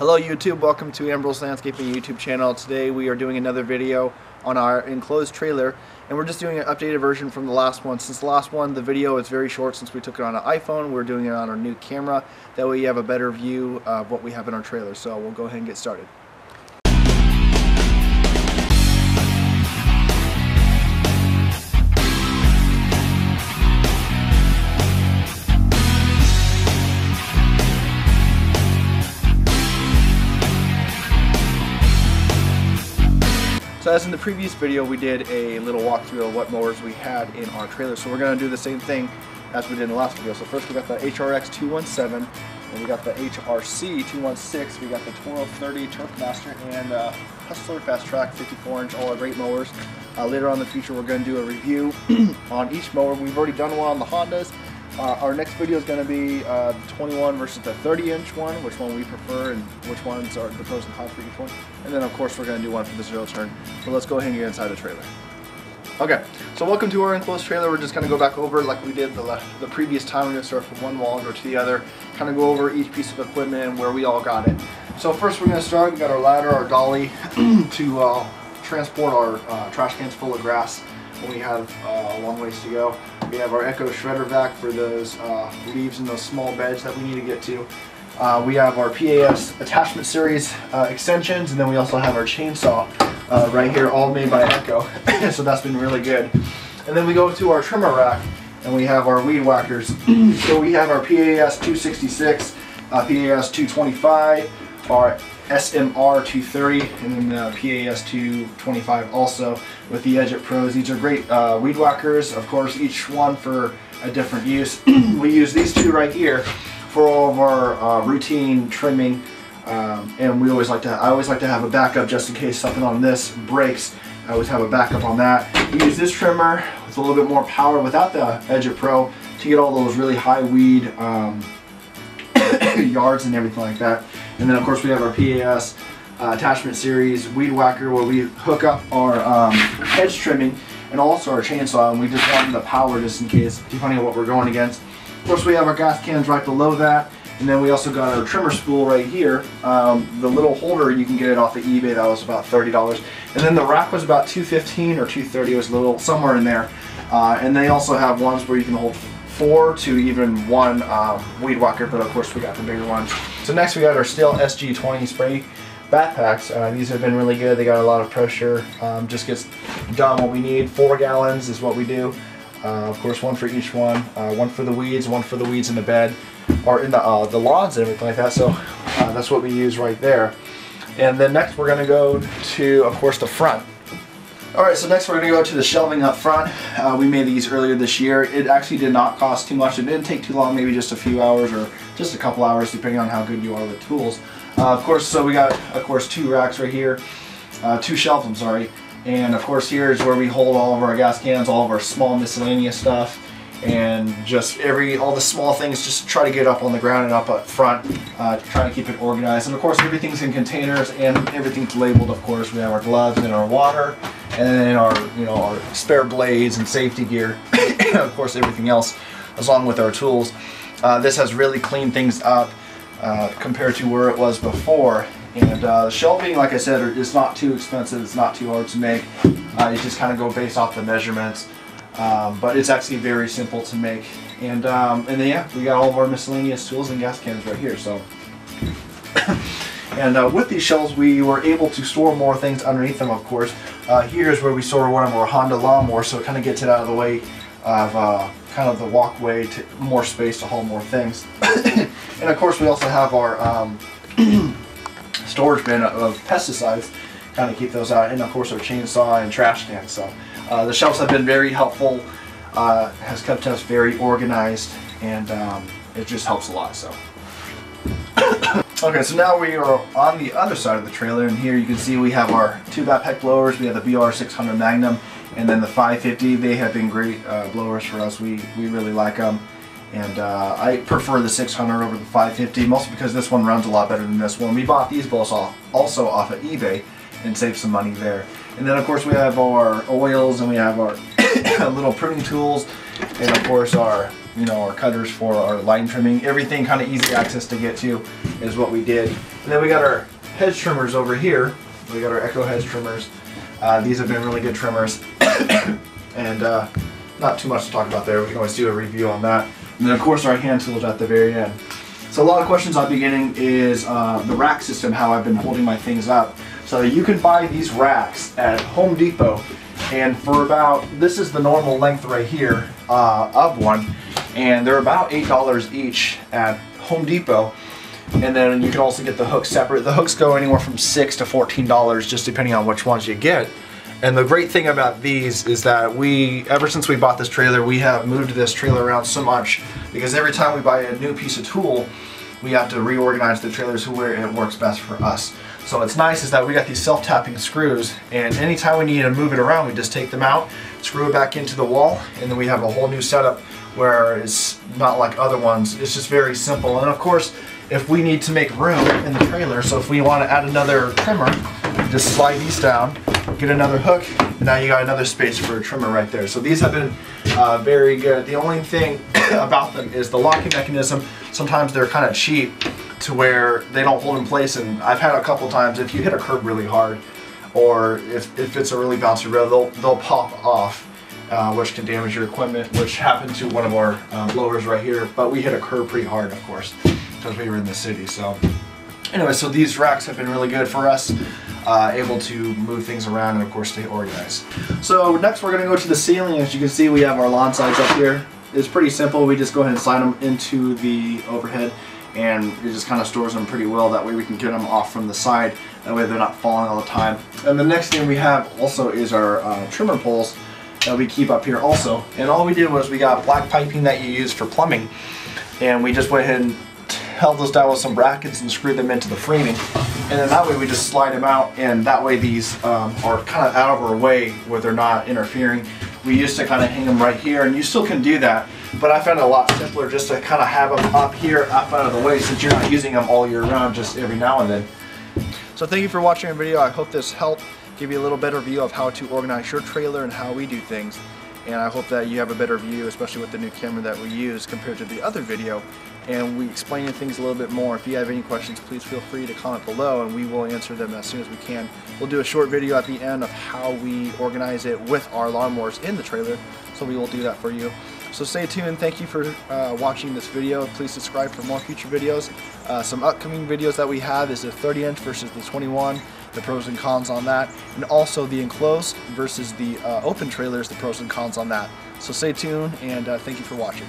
Hello YouTube, welcome to Ambro's Landscaping YouTube channel. Today we are doing another video on our enclosed trailer, and we're just doing an updated version from the last one. Since the last one, the video is very short since we took it on an iPhone. We're doing it on our new camera. That way you have a better view of what we have in our trailer. So we'll go ahead and get started. So as in the previous video, we did a little walkthrough of what mowers we had in our trailer. So we're going to do the same thing as we did in the last video. So first we got the HRX 217, and we got the HRC 216, we got the Toro 30, TurfMaster, and Hustler Fast Track 54-inch, all our great mowers. Later on in the future, we're going to do a review on each mower. We've already done one on the Hondas. Our next video is going to be the 21 versus the 30-inch one, which one we prefer and which ones are the pros and cons for each one. And then, of course, we're going to do one for the zero turn. So let's go ahead and get inside the trailer. Okay, so welcome to our enclosed trailer. We're just going to go back over like we did the previous time. We're going to start from one wall and go to the other, kind of go over each piece of equipment and where we all got it. So first we're going to start. We got our ladder, our dolly to transport our trash cans full of grass. We have a long ways to go. We have our ECHO shredder vac for those leaves in those small beds that we need to get to. We have our PAS attachment series extensions, and then we also have our chainsaw right here, all made by ECHO. So that's been really good. And then we go to our trimmer rack, and we have our weed whackers. So we have our PAS 266, PAS 225, our SMR 230, and then the PAS 225 also with the Edgit Pros. These are great weed whackers, of course, each one for a different use. We use these two right here for all of our routine trimming, and I always like to have a backup just in case something on this breaks. I always have a backup on that. We use this trimmer with a little bit more power without the Edgit Pro to get all those really high weed yards and everything like that. And then of course we have our PAS attachment series weed whacker where we hook up our hedge trimming and also our chainsaw, and we just want the power just in case, depending on what we're going against. Of course we have our gas cans right below that, and then we also got our trimmer spool right here. The little holder, you can get it off of eBay, that was about $30. And then the rack was about $215 or $230, it was a little somewhere in there. And they also have ones where you can hold four to even one weed whacker, but of course we got the bigger ones. So next we got our Steel SG20 spray backpacks. These have been really good. They got a lot of pressure. Just gets done what we need. 4 gallons is what we do. Of course, one for each one. One for the weeds, one for the weeds in the bed, or in the lawns and everything like that. So that's what we use right there. And then next we're gonna go to, of course, the front. Alright, so next we're going to go to the shelving up front. We made these earlier this year. It actually did not cost too much. It didn't take too long, maybe just a few hours or just a couple hours depending on how good you are with tools. Of course, so we got, of course, two racks right here, two shelves, I'm sorry. And of course here is where we hold all of our gas cans, all of our small miscellaneous stuff, and just all the small things, just try to get up on the ground and up front, try to keep it organized. And of course everything's in containers and everything's labeled, of course. We have our gloves and our water, and then our spare blades and safety gear, and of course everything else along with our tools. This has really cleaned things up compared to where it was before, and the shelving, like I said, is not too expensive, it's not too hard to make. You just kind of go based off the measurements, but it's actually very simple to make. And and then yeah, we got all of our miscellaneous tools and gas cans right here. So and with these shelves, we were able to store more things underneath them, of course. Here's where we store one of our Honda lawnmowers, so it kind of gets it out of the way of kind of the walkway to more space to haul more things. And of course, we also have our storage bin of pesticides, kind of keep those out, and of course, our chainsaw and trash can. So the shelves have been very helpful, has kept us very organized, and it just helps a lot. So. Okay, so now we are on the other side of the trailer, and here you can see we have our two backpack blowers. We have the BR 600 Magnum and then the 550. They have been great blowers for us. We really like them, and I prefer the 600 over the 550, mostly because this one runs a lot better than this one. We bought these both also off of eBay and saved some money there. And then of course we have our oils, and we have our little pruning tools, and of course our you know, our cutters for our line trimming, everything kind of easy access to get to is what we did. And then we got our hedge trimmers over here. We got our ECHO hedge trimmers. These have been really good trimmers. And not too much to talk about there. We can always do a review on that. And then of course our hand tools at the very end. So a lot of questions I'll be getting is the rack system, how I've been holding my things up. So you can buy these racks at Home Depot, and for about, this is the normal length right here of one, and they're about $8 each at Home Depot. And then you can also get the hooks separate. The hooks go anywhere from $6 to $14 just depending on which ones you get. And the great thing about these is that we, ever since we bought this trailer, we have moved this trailer around so much, because every time we buy a new piece of tool, we have to reorganize the trailer to where it works best for us. So what's nice is that we got these self-tapping screws, and anytime we need to move it around, we just take them out, screw it back into the wall, and then we have a whole new setup where it's not like other ones. It's just very simple. And of course, if we need to make room in the trailer, so if we want to add another trimmer, just slide these down, get another hook, and now you got another space for a trimmer right there. So these have been very good. The only thing about them is the locking mechanism. Sometimes they're kind of cheap to where they don't hold in place, and I've had a couple times, if you hit a curb really hard, or if it's a really bouncy road, they'll pop off, which can damage your equipment, which happened to one of our blowers right here. But we hit a curb pretty hard, of course, because we were in the city. So anyway, so these racks have been really good for us. Able to move things around and of course stay organized. So next we're going to go to the ceiling. As you can see, we have our lawn sides up here. It's pretty simple. We just go ahead and slide them into the overhead, and it just kind of stores them pretty well. That way we can get them off from the side. That way they're not falling all the time. And the next thing we have also is our trimmer poles that we keep up here also. And all we did was we got black piping that you use for plumbing, and we just went ahead and held those down with some brackets and screwed them into the framing. And then that way we just slide them out, and that way these are kind of out of our way where they're not interfering. We used to kind of hang them right here, and you still can do that, but I found it a lot simpler just to kind of have them up here, up out of the way, since you're not using them all year round, just every now and then. So thank you for watching our video. I hope this helped give you a little better view of how to organize your trailer and how we do things. And I hope that you have a better view, especially with the new camera that we use compared to the other video. And we explain things a little bit more. If you have any questions, please feel free to comment below, and we will answer them as soon as we can. We'll do a short video at the end of how we organize it with our lawnmowers in the trailer. So we will do that for you. So stay tuned. Thank you for watching this video. Please subscribe for more future videos. Some upcoming videos that we have is the 30-inch versus the 21, the pros and cons on that, and also the enclosed versus the open trailers, the pros and cons on that. So stay tuned, and thank you for watching.